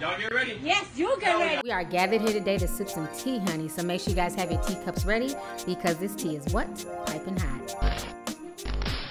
Y'all get ready? Yes, you get ready. We are gathered here today to sip some tea, honey. So make sure you guys have your teacups ready because this tea is what? Piping hot.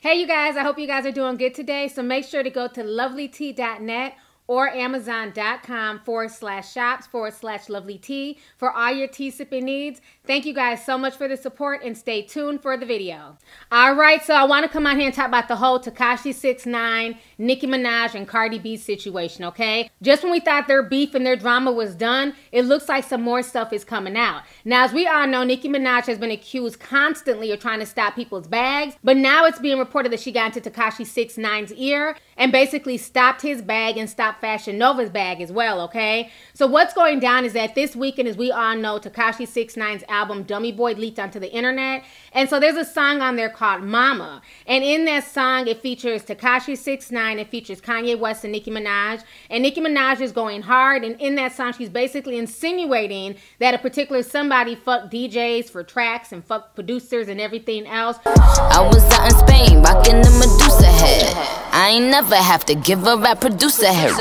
Hey, you guys. I hope you guys are doing good today. So make sure to go to lovelytea.net or Amazon.com/shops/lovelytea for all your tea sipping needs. Thank you guys so much for the support and stay tuned for the video. All right, so I want to come on here and talk about the whole Tekashi 6ix9ine, Nicki Minaj, and Cardi B situation, okay? Just when we thought their beef and their drama was done, it looks like some more stuff is coming out. Now, as we all know, Nicki Minaj has been accused constantly of trying to stop people's bags, but now it's being reported that she got into Tekashi 6ix9ine's ear and basically stopped his bag and stopped Fashion Nova's bag as well, okay? So what's going down is that this weekend, as we all know, Tekashi 6ix9ine's album Dummy Boy leaked onto the internet, and so there's a song on there called Mama, and in that song it features Tekashi 6ix9ine, it features Kanye West and Nicki Minaj, and Nicki Minaj is going hard, and in that song she's basically insinuating that a particular somebody fucked DJs for tracks and fucked producers and everything else. I was out in Spain rocking the Medusa head. I ain't never have to give a rap producer hair.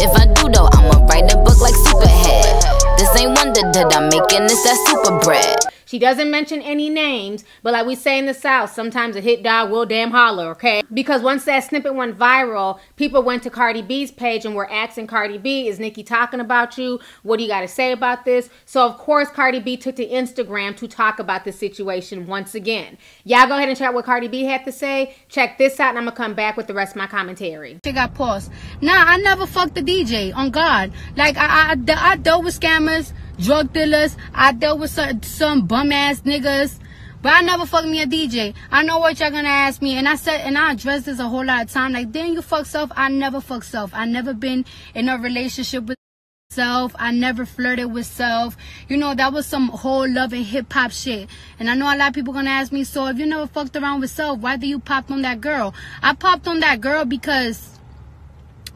If I do though, I'ma write a book like Superhead. This ain't wonder that I'm making this that super bread. She doesn't mention any names, but like we say in the South, sometimes a hit dog will damn holler, okay? Because once that snippet went viral, people went to Cardi B's page and were asking Cardi B, is Nicki talking about you? What do you got to say about this? So, of course, Cardi B took to Instagram to talk about the situation once again. Y'all go ahead and check what Cardi B had to say. Check this out, and I'm going to come back with the rest of my commentary. She got paused. Nah, I never fucked the DJ, on God. Like, I dealt with scammers. Drug dealers, I dealt with some bum ass niggas, but I never fucked me a DJ. I know what y'all gonna ask me, and I said, and I addressed this a whole lot of time. Like, didn't you fuck self? I never fuck self. I never been in a relationship with self. I never flirted with self. You know, that was some whole love and hip hop shit. And I know a lot of people gonna ask me, so if you never fucked around with self, why do you pop on that girl? I popped on that girl because.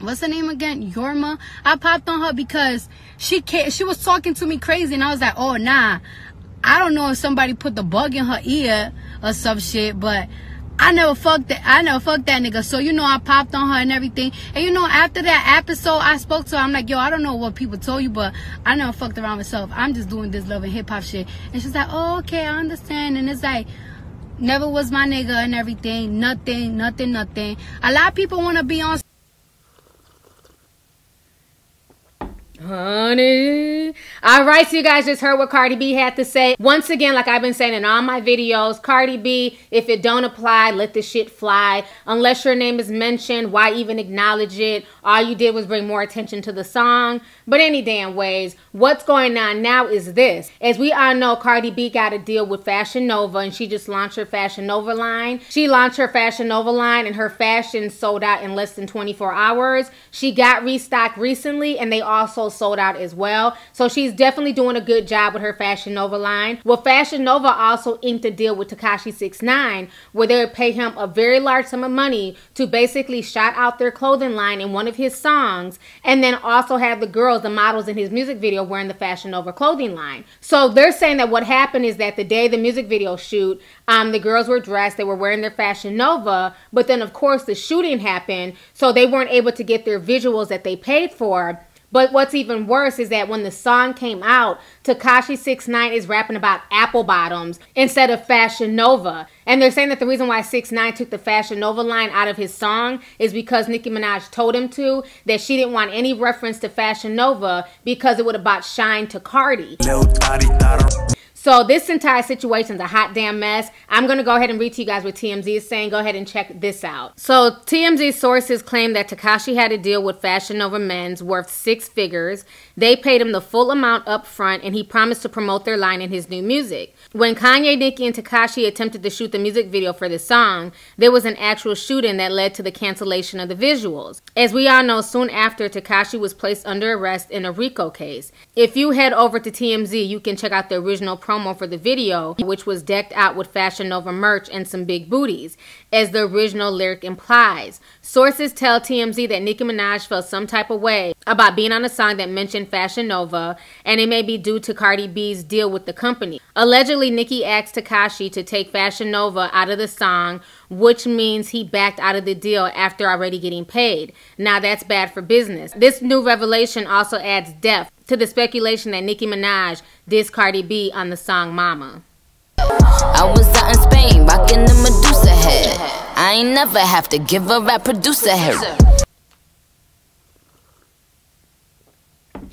What's her name again? Yorma. I popped on her because she was talking to me crazy, and I was like, oh, nah. I don't know if somebody put the bug in her ear or some shit, but I never fucked that nigga. So, you know, I popped on her and everything. And, you know, after that episode, I spoke to her. I'm like, yo, I don't know what people told you, but I never fucked around myself. I'm just doing this love and hip-hop shit. And she's like, oh, okay, I understand. And it's like... never was my nigga and everything. Nothing. A lot of people want to be on... honey. All right, so you guys just heard what Cardi B had to say. Once again, like I've been saying in all my videos, Cardi B, if it don't apply, let the shit fly. Unless your name is mentioned, why even acknowledge it? All you did was bring more attention to the song. But any damn ways, what's going on now is this. As we all know, Cardi B got a deal with Fashion Nova, and she just launched her Fashion Nova line. She launched her Fashion Nova line, and her fashion sold out in less than 24 hours. She got restocked recently, and they also sold out as well. So she's definitely doing a good job with her Fashion Nova line. Well, Fashion Nova also inked a deal with Tekashi 6ix9ine where they would pay him a very large sum of money to basically shout out their clothing line in one of his songs, and then also have the girls, the models in his music video wearing the Fashion Nova clothing line. So they're saying that what happened is that the day the music video shoot, the girls were dressed, they were wearing their Fashion Nova, but then of course the shooting happened, so they weren't able to get their visuals that they paid for. But what's even worse is that when the song came out, Tekashi 6ix9ine is rapping about Apple Bottoms instead of Fashion Nova. And they're saying that the reason why 6ix9ine took the Fashion Nova line out of his song is because Nicki Minaj told him to, that she didn't want any reference to Fashion Nova because it would have brought shine to Cardi. So this entire situation is a hot damn mess. I'm going to go ahead and read to you guys what TMZ is saying. Go ahead and check this out. So TMZ sources claim that Tekashi had a deal with Fashion Nova Men's worth 6 figures. They paid him the full amount up front, and he promised to promote their line in his new music. When Kanye, Nicki, and Tekashi attempted to shoot the music video for the song, there was an actual shooting that led to the cancellation of the visuals. As we all know, soon after, Tekashi was placed under arrest in a RICO case. If you head over to TMZ, you can check out the original promo promo for the video, which was decked out with Fashion Nova merch and some big booties, as the original lyric implies. Sources tell TMZ that Nicki Minaj felt some type of way about being on a song that mentioned Fashion Nova, and it may be due to Cardi B's deal with the company. Allegedly, Nicki asked Tekashi to take Fashion Nova out of the song, which means he backed out of the deal after already getting paid. Now that's bad for business. This new revelation also adds depth to the speculation that Nicki Minaj dissed Cardi B on the song Mama. I was out in Spain, rocking the Medusa head. I ain't never have to give a rap producer head.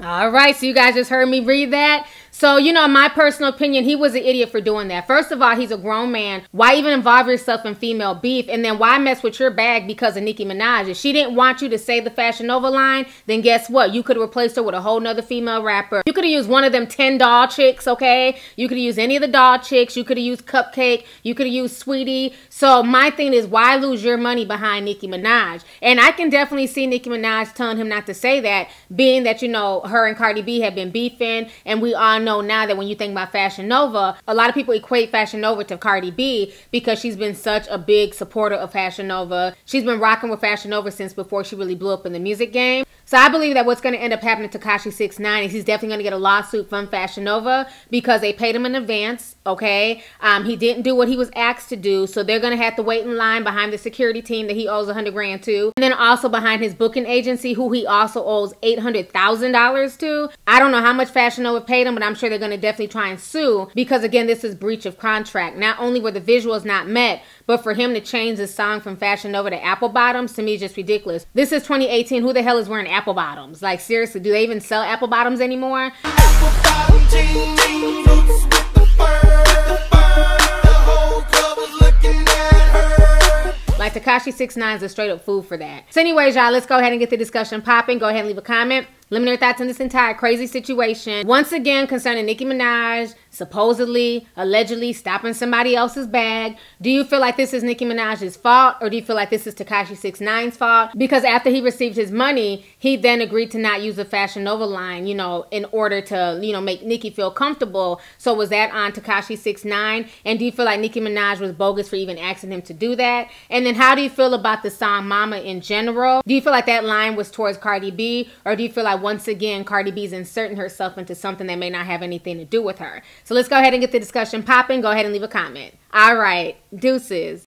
All right, so you guys just heard me read that. So, you know, in my personal opinion, he was an idiot for doing that. First of all, he's a grown man. Why even involve yourself in female beef? And then why mess with your bag because of Nicki Minaj? If she didn't want you to say the Fashion Nova line, then guess what? You could have replaced her with a whole nother female rapper. You could have used one of them 10 doll chicks, okay? You could have used any of the doll chicks. You could have used Cupcake. You could have used Sweetie. So my thing is, why lose your money behind Nicki Minaj? And I can definitely see Nicki Minaj telling him not to say that, being that, you know, her and Cardi B have been beefing, and we all know now that when you think about Fashion Nova, a lot of people equate Fashion Nova to Cardi B because she's been such a big supporter of Fashion Nova. She's been rocking with Fashion Nova since before she really blew up in the music game. So I believe that what's going to end up happening to Tekashi 6ix9ine is he's definitely going to get a lawsuit from Fashion Nova because they paid him in advance, okay? He didn't do what he was asked to do, so they're going to have to wait in line behind the security team that he owes $100,000 to, and then also behind his booking agency, who he also owes $800,000 to. I don't know how much Fashion Nova paid him, but I'm sure they're going to definitely try and sue because, again, this is breach of contract. Not only were the visuals not met, but for him to change the song from Fashion Nova to Apple Bottoms, to me, is just ridiculous. This is 2018. Who the hell is wearing Apple Bottoms? Like, seriously, do they even sell Apple Bottoms anymore? Apple bottom jeans with the fur, the whole club is looking at her. Like, Tekashi 6ix9ine is a straight up fool for that. So anyways, y'all, let's go ahead and get the discussion popping. Go ahead and leave a comment. Let me know your thoughts on this entire crazy situation. Once again, concerning Nicki Minaj, supposedly, allegedly stopping somebody else's bag. Do you feel like this is Nicki Minaj's fault, or do you feel like this is Tekashi 6ix9ine's fault? Because after he received his money, he then agreed to not use the Fashion Nova line, you know, in order to, you know, make Nicki feel comfortable. So was that on Tekashi 6ix9ine? And do you feel like Nicki Minaj was bogus for even asking him to do that? And then how do you feel about the song Mama in general? Do you feel like that line was towards Cardi B, or do you feel like once again Cardi B's inserting herself into something that may not have anything to do with her? So let's go ahead and get the discussion popping. Go ahead and leave a comment. All right, deuces.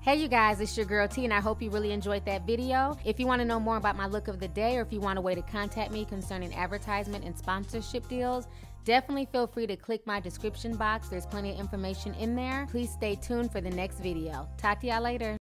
Hey you guys, it's your girl T, and I hope you really enjoyed that video. If you want to know more about my look of the day, or if you want a way to contact me concerning advertisement and sponsorship deals, definitely feel free to click my description box. There's plenty of information in there. Please stay tuned for the next video. Talk to y'all later.